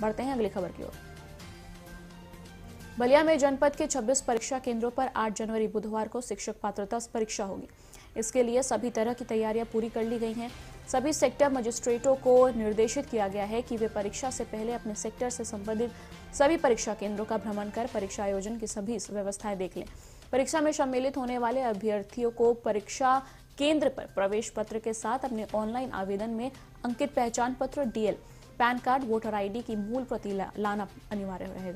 बढ़ते हैं अगली खबर की ओर। बलिया में जनपद के 26 परीक्षा केंद्रों पर 8 जनवरी बुधवार को शिक्षक पात्रता परीक्षा होगी। इसके लिए सभी तरह की तैयारियां पूरी कर ली गई हैं। सभी सेक्टर मजिस्ट्रेटों को निर्देशित किया गया है कि वे परीक्षा से पहले अपने सेक्टर से संबंधित सभी परीक्षा केंद्रों का भ्रमण कर परीक्षा आयोजन की सभी व्यवस्थाएं देख लें। परीक्षा में सम्मिलित होने वाले अभ्यर्थियों को परीक्षा केंद्र पर प्रवेश पत्र के साथ अपने ऑनलाइन आवेदन में अंकित पहचान पत्र, DL, PAN card, voter ID की मूल प्रति लाना अनिवार्य रहेगा।